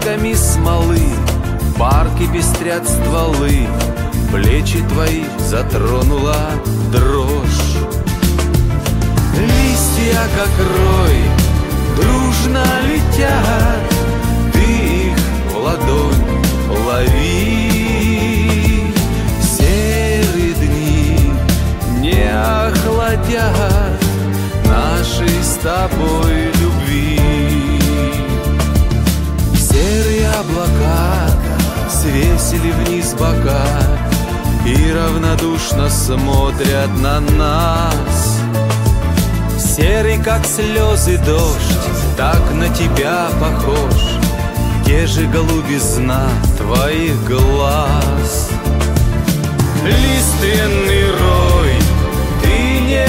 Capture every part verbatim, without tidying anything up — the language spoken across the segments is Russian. капельками смолы, в парке пестрят стволы, плечи твои затронула дрожь. Листья, как рой, дружно летят, ты их в ладонь лови. Серые дни не охладят нашей с тобой любви. Серые облака свесили вниз бока и равнодушно смотрят на нас. Серый, как слезы, дождь, так на тебя похож. Где же голубизна твоих глаз? Лиственный рой, ты не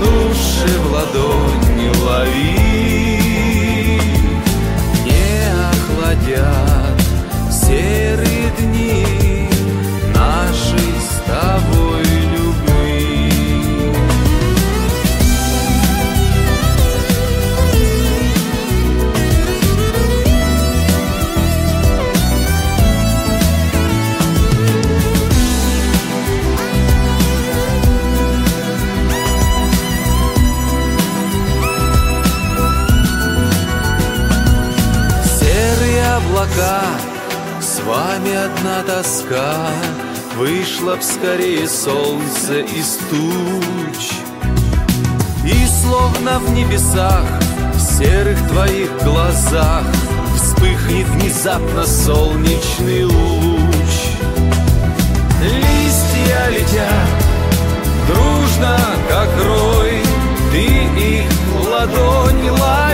лучше в ладонь не лови. Не охладят серые дни нашей с тобой любви. Серые облака, с вами одна тоска. Вышло б скорее солнце из туч, и словно в небесах, в серых твоих глазах вспыхнет внезапно солнечный луч. Листья летят дружно, как рой, ты их в ладонь лови.